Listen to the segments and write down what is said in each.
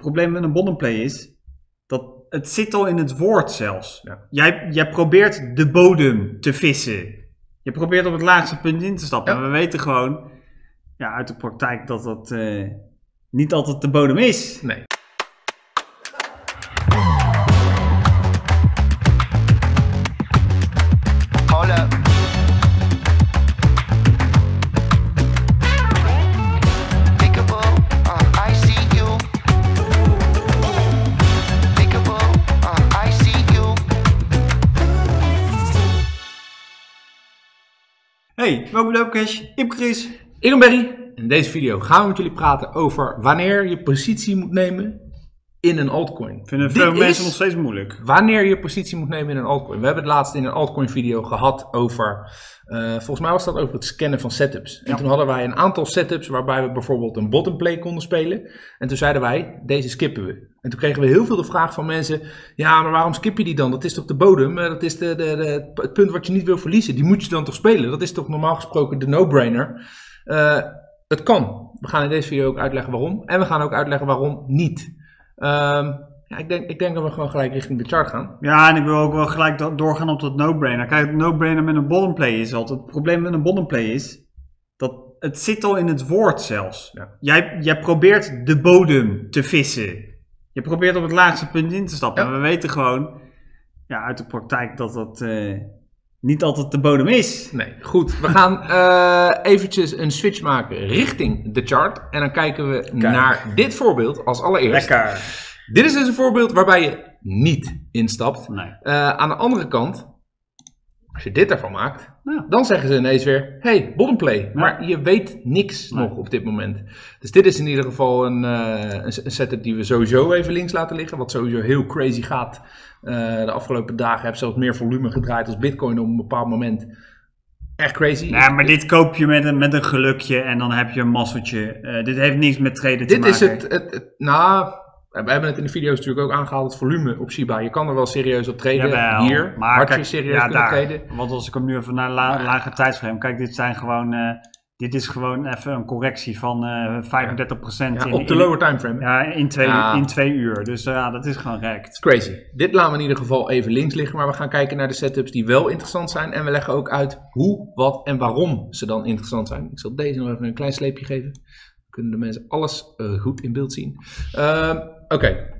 Het probleem met een bottomplay is dat het zit al in het woord zelfs. Ja. Jij probeert de bodem te vissen. Je probeert op het laagste punt in te stappen. Ja. En we weten gewoon uit de praktijk dat dat niet altijd de bodem is. Nee. Hey, welkom bij DoopieCash. Ik ben Chris. Ik ben Berry. In deze video gaan we met jullie praten over wanneer je positie moet nemen in een altcoin. Vinden veel mensen nog steeds moeilijk. Wanneer je positie moet nemen in een altcoin. We hebben het laatst in een altcoin video gehad over, volgens mij was dat over het scannen van setups. En toen hadden wij een aantal setups waarbij we bijvoorbeeld een bottomplay konden spelen. En toen zeiden wij, deze skippen we. En toen kregen we heel veel de vraag van mensen, ja, maar waarom skip je die dan? Dat is toch de bodem? Dat is het punt wat je niet wil verliezen. Die moet je dan toch spelen? Dat is toch normaal gesproken de no-brainer? Het kan. We gaan in deze video ook uitleggen waarom. En we gaan ook uitleggen waarom niet. Ik denk dat we gewoon gelijk richting de chart gaan. Ja, en ik wil ook wel gelijk doorgaan op dat no-brainer. Kijk, no-brainer met een bottomplay is altijd. Het probleem met een bottomplay is dat het zit al in het woord zelfs. Ja. Jij probeert de bodem te vissen. Je probeert op het laagste punt in te stappen. Ja. En we weten gewoon uit de praktijk dat dat niet altijd de bodem is. Nee, goed. We gaan eventjes een switch maken richting de chart. En dan kijken we naar dit voorbeeld als allereerst. Lekker. Dit is dus een voorbeeld waarbij je niet instapt. Nee. Aan de andere kant, als je dit daarvan maakt, dan zeggen ze ineens weer, hey, bottomplay. Ja. Maar je weet niks nog op dit moment. Dus dit is in ieder geval een setup die we sowieso even links laten liggen. Wat sowieso heel crazy gaat. De afgelopen dagen heb zelfs meer volume gedraaid als Bitcoin op een bepaald moment. Echt crazy. Ja, maar dit koop je met een gelukje en dan heb je een masseltje. Dit heeft niks met traden te maken. Dit is het. We hebben het in de video's natuurlijk ook aangehaald, het volume op Shiba. Je kan er wel serieus op traden. Jawel, hier, maar hartje serieus kunnen traden. Want als ik hem nu even naar lage tijdsframe kijk, dit is gewoon even een correctie van 35% op de lower timeframe. Ja, in 2 uur. Dus dat is gewoon rekt. Crazy. Dit laten we in ieder geval even links liggen, maar we gaan kijken naar de setups die wel interessant zijn. En we leggen ook uit hoe, wat en waarom ze dan interessant zijn. Ik zal deze nog even een klein sleepje geven. Kunnen de mensen alles goed in beeld zien. Oké.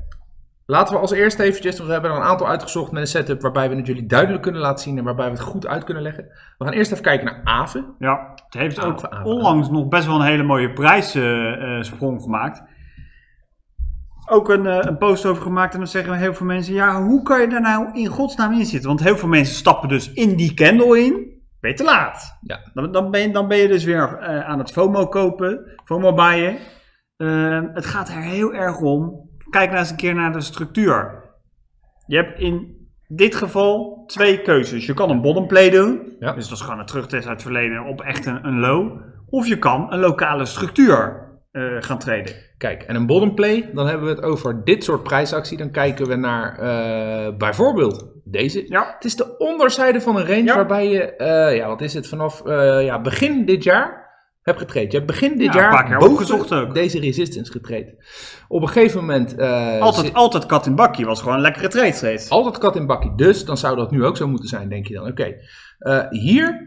Laten we als eerste eventjes, want we hebben er een aantal uitgezocht met een setup waarbij we het jullie duidelijk kunnen laten zien en waarbij we het goed uit kunnen leggen. We gaan eerst even kijken naar Aave. Ja, het heeft ook onlangs nog best wel een hele mooie prijssprong gemaakt. Ook een post over gemaakt en dan zeggen heel veel mensen, ja, hoe kan je daar nou in godsnaam in zitten? Want heel veel mensen stappen dus in die candle in. Ben je te laat. Ja. Dan ben je dus weer aan het FOMO kopen. FOMO buyen. Het gaat er heel erg om. Kijk nou eens een keer naar de structuur. Je hebt in dit geval 2 keuzes. Je kan een bottomplay doen. Ja. Dus dat is gewoon een terugtest uit het verleden op echt een low. Of je kan een lokale structuur gaan traden. Kijk, en een bottomplay. Dan hebben we het over dit soort prijsactie. Dan kijken we naar bijvoorbeeld... Deze. Ja. Het is de onderzijde van een range waarbij je, wat is het, vanaf begin dit jaar hebt getraind. Je hebt begin dit jaar boven deze resistance getraind. Op een gegeven moment... Altijd kat in bakkie was gewoon een lekkere trade steeds. Altijd kat in bakkie. Dus dan zou dat nu ook zo moeten zijn, denk je dan. Oké. Hier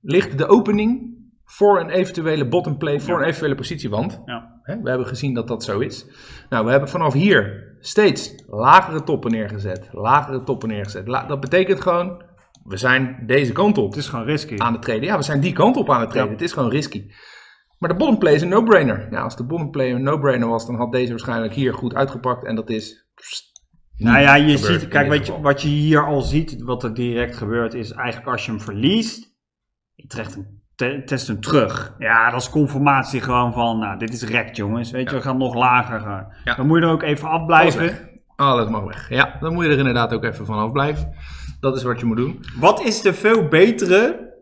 ligt de opening voor een eventuele bottomplay, voor een eventuele positie. Want we hebben gezien dat dat zo is. Nou, we hebben vanaf hier... steeds lagere toppen neergezet. Lagere toppen neergezet. Dat betekent gewoon, we zijn deze kant op. Het is gewoon risky. Aan het traden. Ja, we zijn die kant op aan het traden. Ja. Het is gewoon risky. Maar de bottomplay is een no-brainer. Nou, als de bottomplay een no-brainer was, dan had deze waarschijnlijk hier goed uitgepakt. En dat is... je ziet... Kijk, wat je hier al ziet, wat er direct gebeurt, is eigenlijk als je hem verliest, je trekt hem. Test hem terug. Ja, dat is conformatie gewoon van, nou, dit is rekt, jongens. Weet je, we gaan nog lager gaan. Ja. Dan moet je er ook even afblijven. Alles mag weg. Ja, dan moet je er inderdaad ook even van afblijven. Dat is wat je moet doen. Wat is de veel betere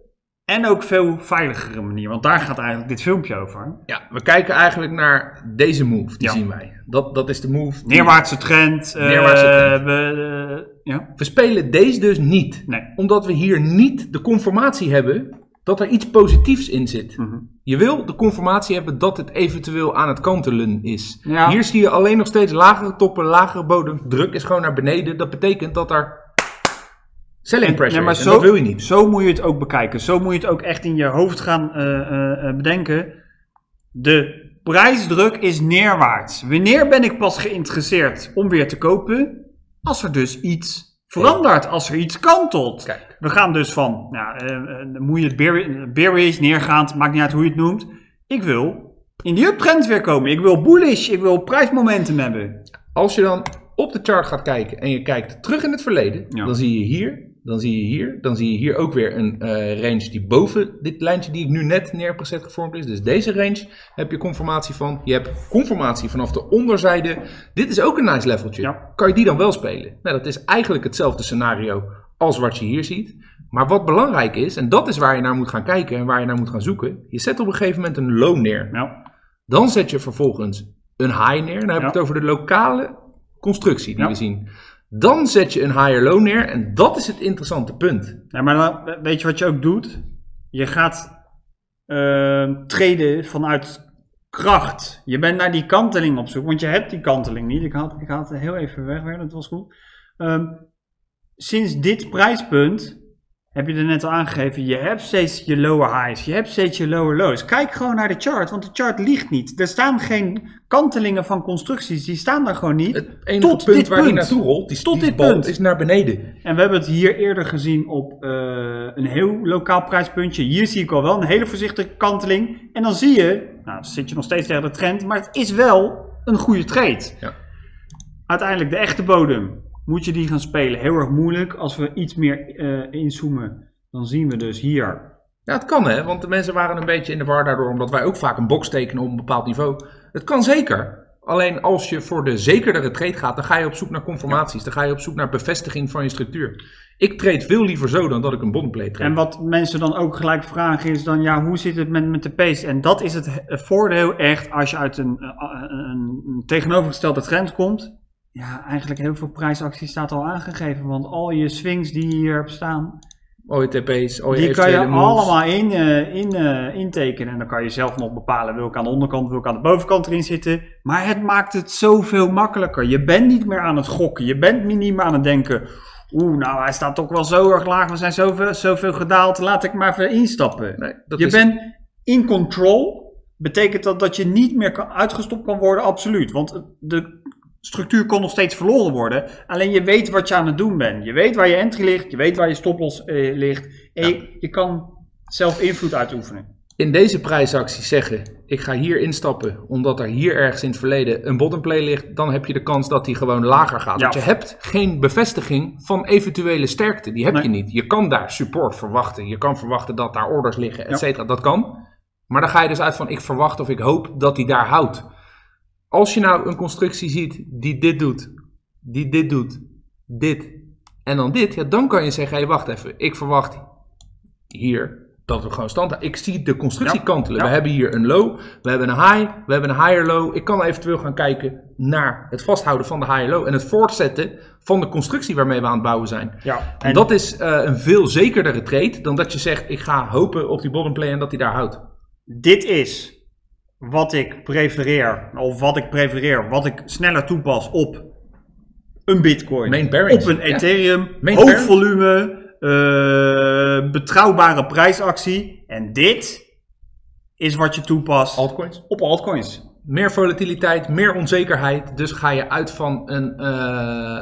en ook veel veiligere manier? Want daar gaat eigenlijk dit filmpje over. Ja, we kijken eigenlijk naar deze move. Die zien wij. Dat is de move. Neerwaartse trend. We spelen deze dus niet. Nee. Omdat we hier niet de conformatie hebben... dat er iets positiefs in zit. Mm-hmm. Je wil de confirmatie hebben dat het eventueel aan het kantelen is. Ja. Hier zie je alleen nog steeds lagere toppen, lagere bodem. Druk is gewoon naar beneden. Dat betekent dat er selling pressure is. En dat wil je niet. Zo moet je het ook bekijken. Zo moet je het ook echt in je hoofd gaan bedenken. De prijsdruk is neerwaarts. Wanneer ben ik pas geïnteresseerd om weer te kopen? Als er dus iets verandert, als er iets kantelt. Kijk. We gaan dus van, nou, moet je het bearish, neergaand, maakt niet uit hoe je het noemt. Ik wil in die uptrend weer komen. Ik wil bullish, ik wil prijsmomentum hebben. Als je dan op de chart gaat kijken en je kijkt terug in het verleden, ja, dan zie je hier, dan zie je hier, dan zie je hier ook weer een range die boven dit lijntje die ik nu net neer heb gezet gevormd is. Dus deze range heb je confirmatie van. Je hebt confirmatie vanaf de onderzijde. Dit is ook een nice leveltje. Ja. Kan je die dan wel spelen? Nou, dat is eigenlijk hetzelfde scenario als wat je hier ziet. Maar wat belangrijk is, en dat is waar je naar moet gaan kijken en waar je naar moet gaan zoeken. Je zet op een gegeven moment een low neer. Ja. Dan zet je vervolgens een high neer. Dan heb ik het over de lokale constructie die we zien. Dan zet je een higher low neer en dat is het interessante punt. Ja, maar dan, weet je wat je ook doet? Je gaat traden vanuit kracht. Je bent naar die kanteling op zoek, want je hebt die kanteling niet. Ik had het heel even weg, weer, dat was goed. Sinds dit prijspunt heb je er net al aangegeven, je hebt steeds je lower highs, je hebt steeds je lower lows. Kijk gewoon naar de chart, want de chart liegt niet. Er staan geen kantelingen van constructies, die staan daar gewoon niet. Het enige tot punt waar hij naartoe rolt, die punt is naar beneden. En we hebben het hier eerder gezien op een heel lokaal prijspuntje. Hier zie ik al wel een hele voorzichtige kanteling. En dan zie je, nou dan zit je nog steeds tegen de trend, maar het is wel een goede trade. Ja. Uiteindelijk de echte bodem. Moet je die gaan spelen? Heel erg moeilijk. Als we iets meer inzoomen, dan zien we dus hier. Ja, het kan hè, want de mensen waren een beetje in de war daardoor, omdat wij ook vaak een box tekenen op een bepaald niveau. Het kan zeker. Alleen als je voor de zekerdere trade gaat, dan ga je op zoek naar confirmaties. Dan ga je op zoek naar bevestiging van je structuur. Ik trade veel liever zo dan dat ik een bondplay trade. En wat mensen dan ook gelijk vragen is dan, ja, hoe zit het met de pace? En dat is het voordeel echt als je uit een tegenovergestelde trend komt. Ja, eigenlijk heel veel prijsacties staat al aangegeven, want al je swings die hier op staan, al je TP's, al je die kan je allemaal intekenen en dan kan je zelf nog bepalen, wil ik aan de onderkant, wil ik aan de bovenkant erin zitten. Maar het maakt het zoveel makkelijker. Je bent niet meer aan het gokken, je bent niet meer aan het denken, oeh, nou hij staat toch wel zo erg laag, we zijn zoveel gedaald, laat ik maar even instappen. Nee, je bent in control, betekent dat je niet meer uitgestopt kan worden, absoluut, want de structuur kon nog steeds verloren worden. Alleen je weet wat je aan het doen bent. Je weet waar je entry ligt. Je weet waar je stoploss ligt. En je kan zelf invloed uitoefenen. In deze prijsactie zeggen, ik ga hier instappen, omdat er hier ergens in het verleden een bottomplay ligt, dan heb je de kans dat die gewoon lager gaat. Ja. Want je hebt geen bevestiging van eventuele sterkte. Die heb je niet. Je kan daar support verwachten. Je kan verwachten dat daar orders liggen, et cetera. Ja. Dat kan. Maar dan ga je dus uit van, ik verwacht of ik hoop dat die daar houdt. Als je nou een constructie ziet die dit doet, dit en dan dit, ja, dan kan je zeggen, hé, wacht even, ik verwacht hier dat we gewoon standaard. Ik zie de constructie kantelen. Ja. We hebben hier een low, we hebben een high, we hebben een higher low. Ik kan eventueel gaan kijken naar het vasthouden van de higher low en het voortzetten van de constructie waarmee we aan het bouwen zijn. Ja, en dat is een veel zekerdere trade dan dat je zegt, ik ga hopen op die bottomplay en dat die daar houdt. Dit is wat ik prefereer, wat ik sneller toepas op een Bitcoin, main bearings, op een Ethereum, hoog volume, betrouwbare prijsactie. En dit is wat je toepast altcoins. Op altcoins. Meer volatiliteit, meer onzekerheid. Dus ga je uit van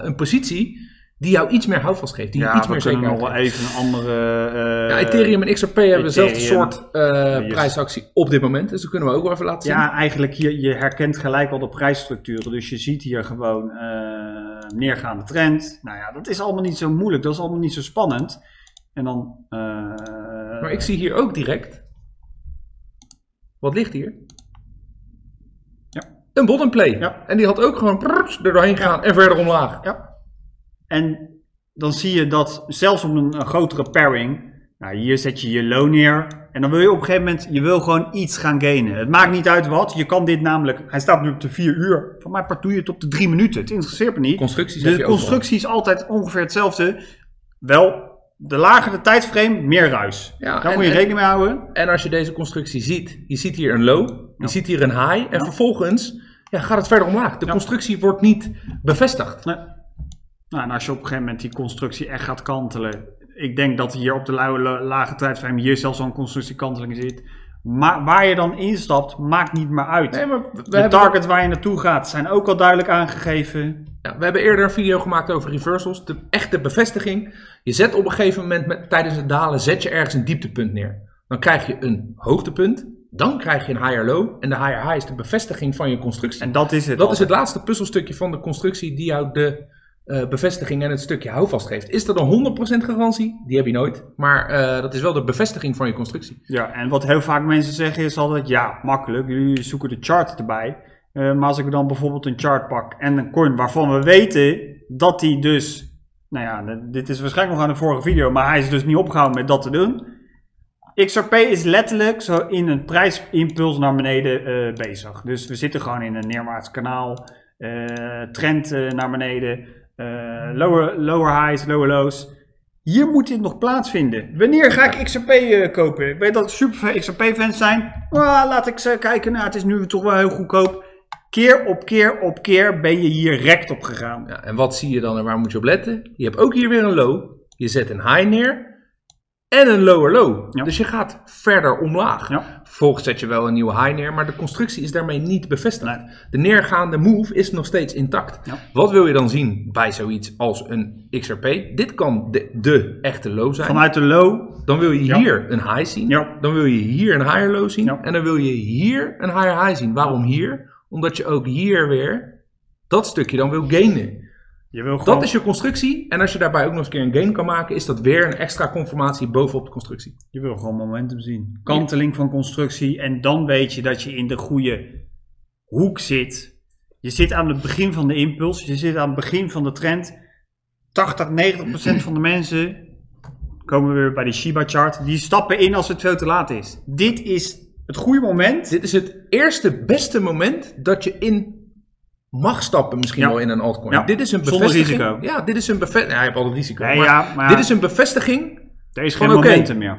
een positie die jou iets meer houvast geeft, die iets meer zekerheid geeft. Ja, we kunnen nog wel even een andere... Ethereum en XRP hebben dezelfde soort prijsactie op dit moment. Dus dat kunnen we ook wel even laten zien. Ja, eigenlijk, je herkent gelijk al de prijsstructuren. Dus je ziet hier gewoon neergaande trend. Nou ja, dat is allemaal niet zo moeilijk. Dat is allemaal niet zo spannend. En dan... maar ik zie hier ook direct... Wat ligt hier? Ja. Een bottomplay. Ja. En die had ook gewoon er doorheen gegaan en verder omlaag. Ja. En dan zie je dat zelfs op een grotere pairing, nou hier zet je je low neer. En dan wil je op een gegeven moment, je wil gewoon iets gaan gainen. Het maakt niet uit wat, je kan dit namelijk, hij staat nu op de 4 uur. Van mij doe je het op de 3 minuten, het interesseert me niet. De constructie is altijd ongeveer hetzelfde. Wel de lagere tijdframe, meer ruis. Ja, daar moet je rekening mee houden. En als je deze constructie ziet, je ziet hier een low, je ziet hier een high. En vervolgens gaat het verder omlaag. De constructie wordt niet bevestigd. Nee. Nou, en als je op een gegeven moment die constructie echt gaat kantelen. Ik denk dat hier op de lage tijdframe hier zelfs zo'n constructiekanteling zit. Maar waar je dan instapt, maakt niet meer uit. Nee, maar de target waar je naartoe gaat, zijn ook al duidelijk aangegeven. Ja, we hebben eerder een video gemaakt over reversals. De echte bevestiging. Je zet op een gegeven moment tijdens het dalen, zet je ergens een dieptepunt neer. Dan krijg je een hoogtepunt. Dan krijg je een higher low. En de higher high is de bevestiging van je constructie. En dat is het. Dat is het laatste puzzelstukje van de constructie die jou de... bevestiging en het stukje houvast geeft. Is dat een 100% garantie? Die heb je nooit. Maar dat is wel de bevestiging van je constructie. Ja, en wat heel vaak mensen zeggen is altijd... Ja, makkelijk. Jullie zoeken de chart erbij. Maar als ik dan bijvoorbeeld een chart pak... En een coin waarvan we weten... Dat die dus... Nou ja, dit is waarschijnlijk nog aan de vorige video... Maar hij is dus niet opgehouden met dat te doen. XRP is letterlijk zo in een prijsimpuls naar beneden bezig. Dus we zitten gewoon in een neerwaarts kanaal. Trend naar beneden... lower highs, lower lows. Hier moet dit nog plaatsvinden. Wanneer ga ik XRP kopen? Ik weet dat super XRP-fans zijn. Laat ik ze kijken. Nou, het is nu toch wel heel goedkoop. Keer op keer op keer ben je hier rekt op gegaan. Ja, en wat zie je dan en waar moet je op letten? Je hebt ook hier weer een low. Je zet een high neer. En een lower low. Ja. Dus je gaat verder omlaag. Ja. Vervolgens zet je wel een nieuwe high neer. Maar de constructie is daarmee niet bevestigd. Nee. De neergaande move is nog steeds intact. Ja. Wat wil je dan zien bij zoiets als een XRP? Dit kan de echte low zijn. Vanuit de low. Dan wil je hier een high zien. Ja. Dan wil je hier een higher low zien. Ja. En dan wil je hier een higher high zien. Waarom hier? Omdat je ook hier weer dat stukje dan wil gainen. Je wil gewoon... Dat is je constructie. En als je daarbij ook nog eens een keer een gain kan maken, is dat weer een extra conformatie bovenop de constructie. Je wil gewoon momentum zien. Kanteling van constructie. En dan weet je dat je in de goede hoek zit. Je zit aan het begin van de impuls. Je zit aan het begin van de trend. 80, 90% van de mensen komen weer bij die Shiba chart. Die stappen in als het veel te laat is. Dit is het goede moment. Dit is het eerste beste moment dat je in... mag stappen misschien wel in een altcoin. Ja. Dit is een bevestiging. Zonder risico. Ja, dit is een bevestiging. Ja, je hebt altijd risico. Nee, maar dit is een bevestiging. Er is geen momentum meer.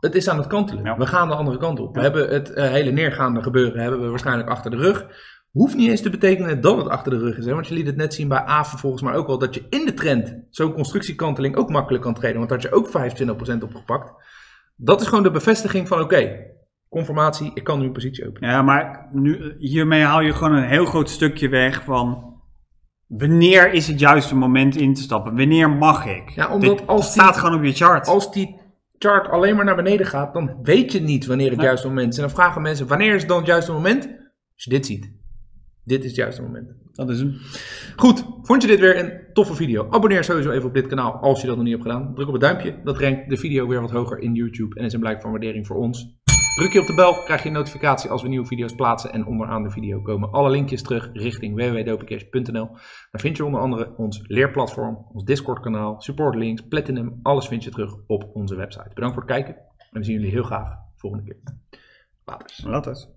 Het is aan het kantelen. Ja. We gaan de andere kant op. Ja. We hebben het hele neergaande gebeuren hebben we waarschijnlijk achter de rug. Hoeft niet eens te betekenen dat het achter de rug is. Hè? Want je liet het net zien bij Aave volgens mij ook wel. Dat je in de trend zo'n constructiekanteling ook makkelijk kan treden. Want daar had je ook 25% opgepakt. Dat is gewoon de bevestiging van conformatie, ik kan nu een positie openen. Ja, maar hiermee haal je gewoon een heel groot stukje weg van... Wanneer is het juiste moment in te stappen? Wanneer mag ik? Ja, omdat dit staat gewoon op je chart. Als die chart alleen maar naar beneden gaat, dan weet je niet wanneer het juiste moment is. En dan vragen mensen, wanneer is dan het juiste moment? Als je dit ziet. Dit is het juiste moment. Dat is hem. Goed, vond je dit weer een toffe video? Abonneer sowieso even op dit kanaal als je dat nog niet hebt gedaan. Druk op het duimpje, dat rankt de video weer wat hoger in YouTube en is een blijk van waardering voor ons. Druk je op de bel, krijg je een notificatie als we nieuwe video's plaatsen en onderaan de video komen alle linkjes terug richting www.dopiecash.nl. Daar vind je onder andere ons leerplatform, ons Discord kanaal, supportlinks, platinum, alles vind je terug op onze website. Bedankt voor het kijken en we zien jullie heel graag volgende keer. Laters.